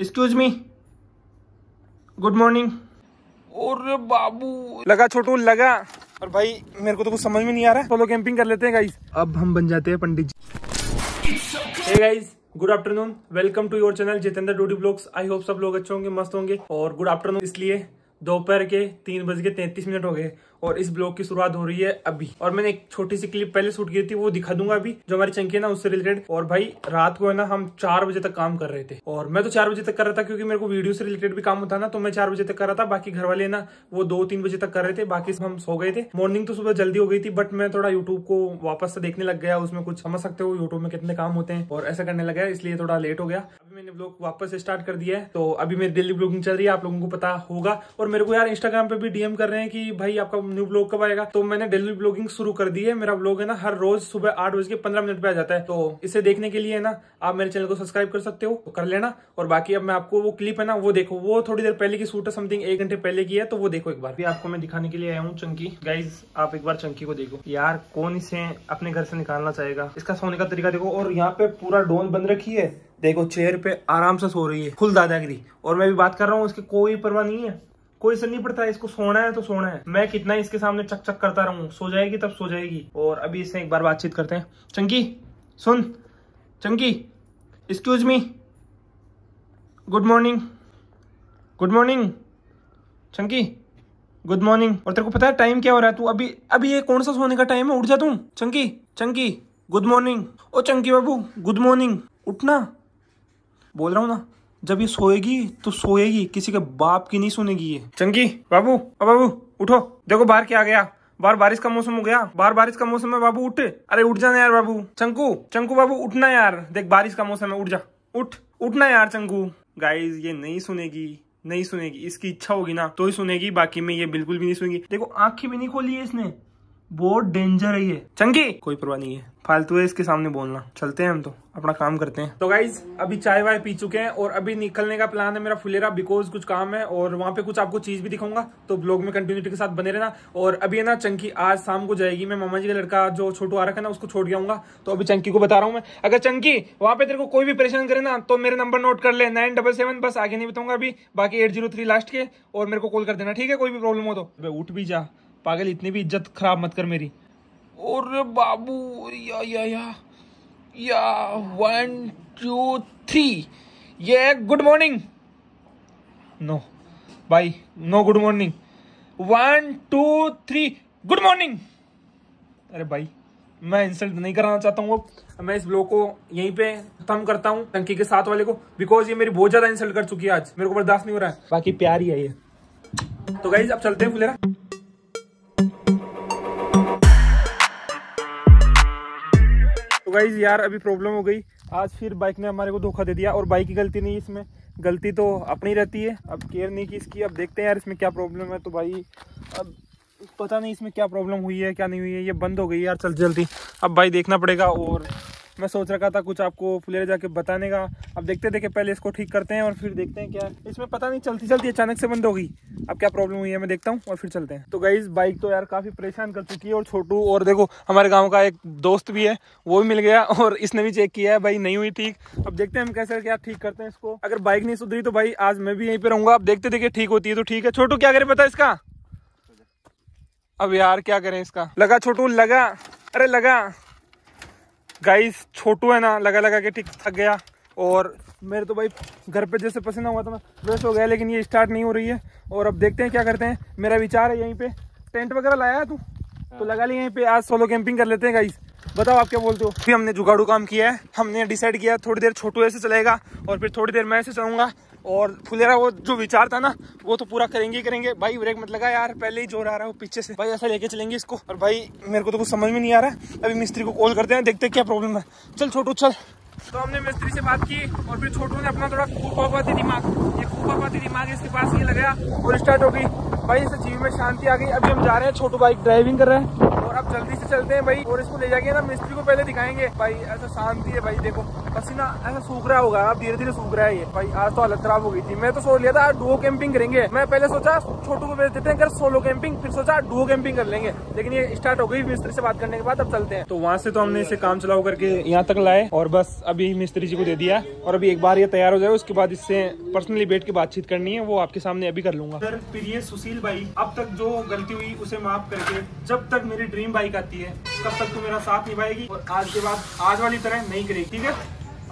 Excuse me, good morning. और बाबू लगा छोटू लगा। और भाई मेरे को तो कुछ समझ में नहीं आ रहा है, सोलो कैंपिंग कर लेते हैं गाइस। अब हम बन जाते हैं पंडित ji. Hey guys, good afternoon, welcome to your channel Jitendra Dudi blogs. I hope सब लोग अच्छे होंगे, मस्त होंगे। और गुड आफ्टरनून इसलिए दोपहर के 3:33 हो गए और इस ब्लॉग की शुरुआत हो रही है अभी। और मैंने एक छोटी सी क्लिप पहले शूट की थी, वो दिखा दूंगा अभी, जो हमारी चंकी है ना उससे रिलेटेड। और भाई रात को है ना हम 4 बजे तक काम कर रहे थे और मैं तो 4 बजे तक कर रहा था क्योंकि मेरे को वीडियो से रिलेटेड भी काम होता ना, तो मैं 4 बजे तक कर रहा था। बाकी घर वाले ना वो 2-3 बजे तक कर रहे थे, बाकी हम सो गए थे। मॉर्निंग तो सुबह जल्दी हो गई थी बट मैं थोड़ा यूट्यूब को वापस से देखने लग गया, उसमें कुछ समझ सकते हो यूट्यूब में कितने काम होते हैं और ऐसा करने लगा, इसलिए थोड़ा लेट हो गया। अभी मैंने ब्लॉग वापस स्टार्ट कर दिया है, तो अभी मेरी डेली ब्लॉगिंग चल रही है, आप लोगों को पता होगा। और मेरे को यार इंस्टाग्राम पे भी डीएम कर रहे हैं कि भाई आपका न्यू ब्लॉग कब आएगा, तो मैंने डेली ब्लॉगिंग शुरू कर दी है। मेरा ब्लॉग है ना हर रोज सुबह 8:15 पे आ जाता है, तो इसे देखने के लिए ना आप मेरे चैनल को सब्सक्राइब कर सकते हो, तो कर लेना। और बाकी अब मैं आपको वो क्लिप है ना वो देखो, वो थोड़ी देर पहले की शूट है, समथिंग 1 घंटे पहले की है, तो वो देखो एक बार। आपको मैं दिखाने के लिए आया हूँ चंकी। गाइज आप एक बार चंकी को देखो यार, कौन इसे अपने घर से निकालना चाहेगा। इसका सोने का तरीका देखो, और यहाँ पे पूरा डोन बंद रखी है, देखो चेयर पे आराम से सो रही है, फुल दादागिरी। और मैं भी बात कर रहा हूँ, इसकी कोई परवाह नहीं है, कोई असर नहीं पड़ता है, इसको सोना है तो सोना है। मैं कितना ही इसके सामने चक चक करता रहूं, सो जाएगी तब सो जाएगी। और अभी इससे एक बार बातचीत करते हैं। चंकी सुन, Chunky excuse me, good morning, good morning Chunky, good morning. और तेरे को पता है टाइम क्या हो रहा है, तू अभी अभी ये कौन सा सोने का टाइम है, उठ जा तू। Chunky, Chunky good morning. ओ चंकी बाबू गुड मॉर्निंग, उठना, बोल रहा हूँ ना। जब ये सोएगी तो सोएगी, किसी के बाप की नहीं सुनेगी ये। चंकी बाबू, अब बाबू उठो, देखो बाहर क्या आ गया, बाहर बारिश का मौसम हो गया, बाहर बारिश का मौसम है बाबू, उठ। अरे उठ जाना यार बाबू, चंकू, चंकू बाबू उठना यार, देख बारिश का मौसम है, उठ जा, उठ, उठना यार चंकू। गाइज ये नहीं सुनेगी, नहीं सुनेगी, इसकी इच्छा होगी ना तो ही सुनेगी, बाकी में ये बिल्कुल भी नहीं सुनेगी। देखो आंखें भी नहीं खोली है इसने, बहुत डेंजर है ये। चंकी कोई परवाह नहीं है, फालतू है इसके सामने बोलना, चलते हैं हम तो अपना काम करते हैं। तो गाइज अभी चाय वाय पी चुके हैं और अभी निकलने का प्लान है मेरा फुलेरा, बिकॉज कुछ काम है और वहाँ पे कुछ आपको चीज भी दिखाऊंगा, तो ब्लॉग में कंटिन्यूटी के साथ बने रहना। और अभी है ना चंकी आज शाम को जाएगी, मैं मामा जी का लड़का जो छोटू आ रहा है ना उसको छोड़ के आऊंगा, तो अभी चंकी को बता रहा हूँ मैं। अगर चंकी वहाँ पे तेरे को कोई भी परेशान करे ना तो मेरा नंबर नोट कर ले, 977, बस आगे नहीं बताऊंगा अभी, बाकी 803 लास्ट के, और मेरे को कॉल कर देना ठीक है, कोई भी प्रॉब्लम हो तो। उठ भी जा पागल, इतनी भी इज्जत खराब मत कर मेरी। और बाबू या या या या 1 2 3 ये गुड मॉर्निंग, नो भाई no good morning, 1 2 3 good morning. अरे भाई मैं इंसल्ट नहीं कराना चाहता हूँ, अब मैं इस ब्लॉग को यहीं पे खत्म करता हूँ टंकी के साथ वाले को, बिकॉज ये मेरी बहुत ज्यादा इंसल्ट कर चुकी है आज, मेरे को बर्दाश्त नहीं हो रहा है, बाकी प्यार ही है ये। तो गाइज अब चलते हैं फुलेरा। तो गाइज यार अभी प्रॉब्लम हो गई, आज फिर बाइक ने हमारे को धोखा दे दिया, और बाइक की गलती नहीं इसमें, गलती तो अपनी रहती है। अब केयर नहीं की इसकी, अब देखते हैं यार इसमें क्या प्रॉब्लम है। तो भाई अब पता नहीं इसमें क्या प्रॉब्लम हुई है क्या नहीं हुई है, ये बंद हो गई यार चल जल्दी, अब भाई देखना पड़ेगा। और मैं सोच रखा था कुछ आपको फुलेरा जाके बताने का, अब देखते देखे पहले इसको ठीक करते हैं और फिर देखते हैं क्या इसमें, पता नहीं चलती चलती अचानक से बंद हो गई, अब क्या प्रॉब्लम हुई है मैं देखता हूँ और फिर चलते हैं। तो गाइज बाइक तो यार काफ़ी परेशान कर चुकी है, और छोटू और देखो हमारे गाँव का एक दोस्त भी है वो भी मिल गया, और इसने भी चेक किया है, भाई नहीं हुई ठीक। अब देखते हैं हम कैसे क्या ठीक करते हैं इसको, अगर बाइक नहीं सुधरी तो भाई आज मैं भी यहीं पर रहूँगा, अब देखते देखे ठीक होती है तो ठीक है। छोटू क्या करें पता इसका, अब यार क्या करें इसका, लगा छोटू लगा, अरे लगा। गाइस छोटू है ना लगा लगा के ठीक थक गया, और मेरे तो भाई घर पे जैसे पसीना हुआ था मैं फ्रेश हो गया, लेकिन ये स्टार्ट नहीं हो रही है। और अब देखते हैं क्या करते हैं, मेरा विचार है यहीं पे टेंट वगैरह लाया है तू तो लगा लिया यहीं पे, आज सोलो कैंपिंग कर लेते हैं। गाइस बताओ आप क्या बोलते हो। फिर हमने जुगाड़ू काम किया है, हमने डिसाइड किया थोड़ी देर छोटू ऐसे चलेगा और फिर थोड़ी देर मैं ऐसे चलूँगा, और फुलेरा वो जो विचार था ना वो तो पूरा करेंगे करेंगे। भाई ब्रेक मत लगा यार, पहले ही जोर आ रहा है पीछे से, भाई ऐसा लेके चलेंगे इसको। और भाई मेरे को तो कुछ समझ में नहीं आ रहा है, अभी मिस्त्री को कॉल करते हैं, देखते हैं क्या प्रॉब्लम है। चल छोटू चल। तो हमने मिस्त्री से बात की और फिर छोटू ने अपना थोड़ा खूबापाती दिमाग, ये खूबापाती दिमाग इसके पास ये लगाया और स्टार्ट हो गई, भाई इस जीवन में शांति आ गई। अभी हम जा रहे हैं, छोटू बाइक ड्राइविंग कर रहे हैं, और अब जल्दी से चलते हैं भाई, और इसको ले जाके ना मिस्त्री को पहले दिखाएंगे। भाई ऐसा शांति है भाई, देखो पसीना ऐसा सूख रहा होगा, आप धीरे धीरे सूख रहा है ये। भाई आज तो हालत खराब हो गई थी। मैं तो सोच लिया था आज डुओ कैंपिंग करेंगे। मैं पहले सोचा छोटू को भेज देते हैं अगर सोलो कैंपिंग, फिर सोचा डुओ कैंपिंग कर लेंगे, लेकिन ये स्टार्ट हो गई मिस्त्री से बात करने के बाद। अब चलते हैं। तो वहाँ से तो हमने इसे काम चलाओ करके यहाँ तक लाए और बस अभी मिस्त्री जी को दे दिया। और अभी एक बार ये तैयार हो जाए उसके बाद इससे पर्सनली बैठ के बातचीत करनी है, वो आपके सामने अभी कर लूंगा। सर प्रिय सुशील भाई, अब तक जो गलती हुई उसे माफ करके जब तक मेरी ड्रीम बाइक आती है तब तक तो मेरा साथ निभाएगी और आज के बाद आज वाली तरह नहीं करेगी, ठीक है।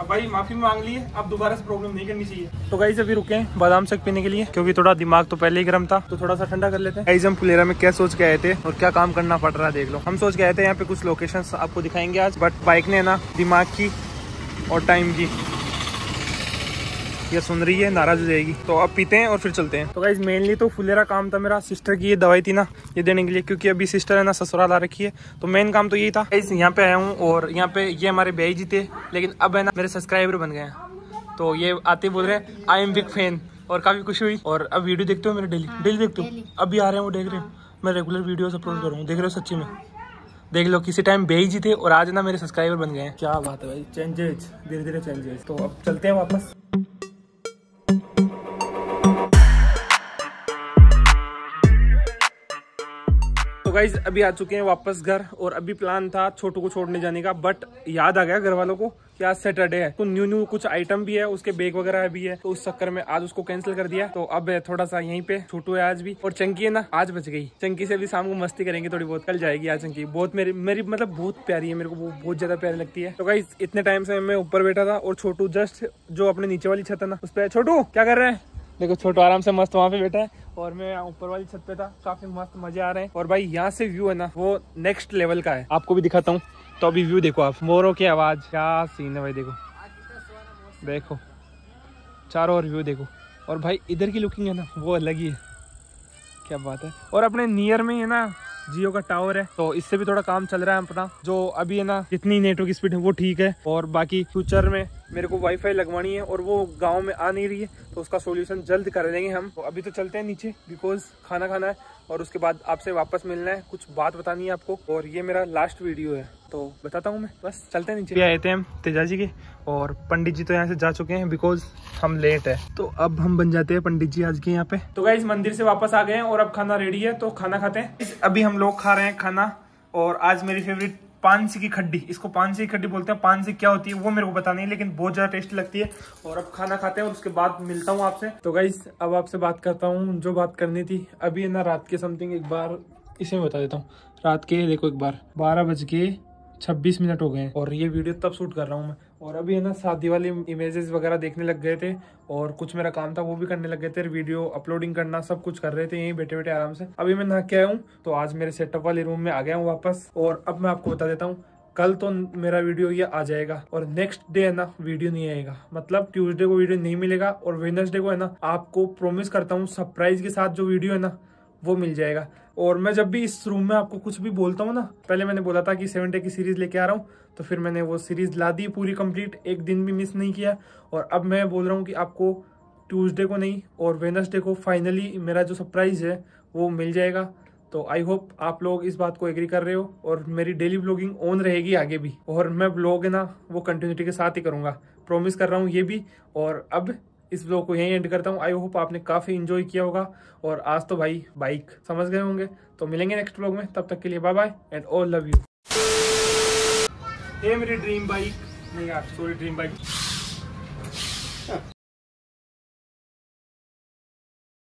अब भाई माफी मांग ली है, अब दोबारा से प्रॉब्लम नहीं करनी चाहिए। तो गाइस अभी रुके बादाम शेक पीने के लिए क्योंकि थोड़ा दिमाग तो पहले ही गर्म था, तो थोड़ा सा ठंडा कर लेते हैं। गाइस हम फुलेरा में क्या सोच के आए थे और क्या काम करना पड़ रहा है देख लो। हम सोच के आए थे यहाँ पे कुछ लोकेशंस आपको दिखाएंगे आज, बट बाइक ने ना दिमाग की और टाइम की ये सुन रही है, नाराज हो जाएगी। तो अब पीते हैं और फिर चलते हैं। तो गाइस मेनली तो फुलेरा काम था मेरा, सिस्टर की ये दवाई थी ना ये देने के लिए, क्योंकि अभी सिस्टर है ना ससुराल आ रखी है, तो मेन काम तो यही था। गाइस यहाँ पे आया हूँ और यहाँ पे ये हमारे भाई जी थे, लेकिन अब है ना मेरे सब्सक्राइबर बन गए हैं, तो ये आते बोल रहे हैं आई एम बिग फैन और काफी खुशी हुई। और अब वीडियो देखते हो मेरे डेली देखते हो, अभी आ रहे हैं वो देख रहे हो, मैं रेगुलर वीडियोस अपलोड कर रहा हूँ, देख रहे हो सच्ची में देख लो। किसी टाइम बेई जी थे और आज ना मेरे सब्सक्राइबर बन गए हैं, क्या बात है भाई, चेंजेस धीरे धीरे चेंजेस। तो अब चलते हैं वापस। गाइस अभी आ चुके हैं वापस घर और अभी प्लान था छोटू को छोड़ने जाने का, बट याद आ गया घर वालों को कि आज सैटरडे है, तो न्यू न्यू कुछ आइटम भी है, उसके बैग वगैरह भी है, तो उस चक्कर में आज उसको कैंसिल कर दिया। तो अब थोड़ा सा यहीं पे छोटू है आज भी, और चंकी है ना आज बच गई, चंकी से भी शाम को मस्ती करेंगे थोड़ी बहुत। कल जाएगी आज चंकी, बहुत मेरी मतलब बहुत प्यारी है, मेरे को बहुत ज्यादा प्यारी लगती है। तो गाइस इतने टाइम से मैं ऊपर बैठा था और छोटू जस्ट जो अपने नीचे वाली छत है ना उस पर। छोटू क्या कर रहे हैं? देखो छोटू आराम से मस्त वहाँ पे बैठा है और मैं ऊपर वाली छत पे था, काफी मस्त मजे आ रहे हैं। और भाई यहाँ से व्यू है ना वो नेक्स्ट लेवल का है, आपको भी दिखाता हूँ। तो अभी व्यू देखो आप, मोरों की आवाज, क्या सीन है भाई। देखो देखो चारों ओर व्यू देखो, और भाई इधर की लुकिंग है ना वो अलग ही है, क्या बात है। और अपने नियर में है ना जियो का टावर है, तो इससे भी थोड़ा काम चल रहा है अपना, जो अभी है ना जितनी नेटवर्क स्पीड है वो ठीक है। और बाकी फ्यूचर में मेरे को वाईफाई लगवानी है और वो गांव में आ नहीं रही है, तो उसका सॉल्यूशन जल्द कर लेंगे हम। तो अभी तो चलते हैं नीचे बिकॉज खाना खाना है और उसके बाद आपसे वापस मिलना है, कुछ बात बतानी है आपको, और ये मेरा लास्ट वीडियो है तो बताता हूँ मैं। बस चलते हैं नीचे। आए थे हम तेजा जी के, और पंडित जी तो यहाँ से जा चुके हैं बिकॉज हम लेट है, तो अब हम बन जाते हैं पंडित जी आज के यहाँ पे। तो गाइस मंदिर से वापस आ गए हैं और अब खाना रेडी है, तो खाना खाते हैं। अभी हम लोग खा रहे हैं खाना, और आज मेरी फेवरेट पानसी की खड्डी, इसको पानसी की खड्डी बोलते हैं। पानसी क्या होती है वो मेरे को पता नहीं, लेकिन बहुत ज्यादा टेस्टी लगती है। और अब खाना खाते हैं और उसके बाद मिलता हूँ आपसे। तो गाइस अब आपसे बात करता हूँ जो बात करनी थी। अभी ना रात के समथिंग एक बार इसे मैं बता देता हूँ, रात के देखो एक बार 12:26 हो गए हैं और ये वीडियो तब शूट कर रहा हूँ मैं। और अभी है ना शादी वाले इमेजेस वगैरह देखने लग गए थे और कुछ मेरा काम था वो भी करने लग गए थे, वीडियो अपलोडिंग करना सब कुछ कर रहे थे यहीं बैठे बैठे आराम से। अभी मैं नहा के आया हूँ, तो आज मेरे सेटअप वाले रूम में आ गया हूँ वापस। और अब मैं आपको बता देता हूँ कल तो मेरा वीडियो ये आ जाएगा और नेक्स्ट डे है ना वीडियो नहीं आएगा, मतलब ट्यूसडे को वीडियो नहीं मिलेगा और वेडनेसडे को है ना आपको प्रोमिस करता हूँ सरप्राइज के साथ जो वीडियो है ना वो मिल जाएगा। और मैं जब भी इस रूम में आपको कुछ भी बोलता हूँ ना, पहले मैंने बोला था कि 7 डे की सीरीज लेके आ रहा हूँ, तो फिर मैंने वो सीरीज ला दी पूरी कंप्लीट, एक दिन भी मिस नहीं किया। और अब मैं बोल रहा हूँ कि आपको ट्यूसडे को नहीं और वेडनेसडे को फाइनली मेरा जो सरप्राइज है वो मिल जाएगा। तो आई होप आप लोग इस बात को एग्री कर रहे हो और मेरी डेली ब्लॉगिंग ऑन रहेगी आगे भी, और मैं ब्लॉग है ना वो कंटिन्यूटी के साथ ही करूँगा, प्रॉमिस कर रहा हूँ ये भी। और अब इस ब्लॉग को यहीं एंड करता हूँ। आई होप आपने काफ़ी एंजॉय किया होगा, और आज तो भाई बाइक समझ गए होंगे। तो मिलेंगे नेक्स्ट ब्लॉग में, तब तक के लिए bye bye and all love you. ये मेरी ड्रीम बाइक नहीं यार, सॉरी ड्रीम बाइक।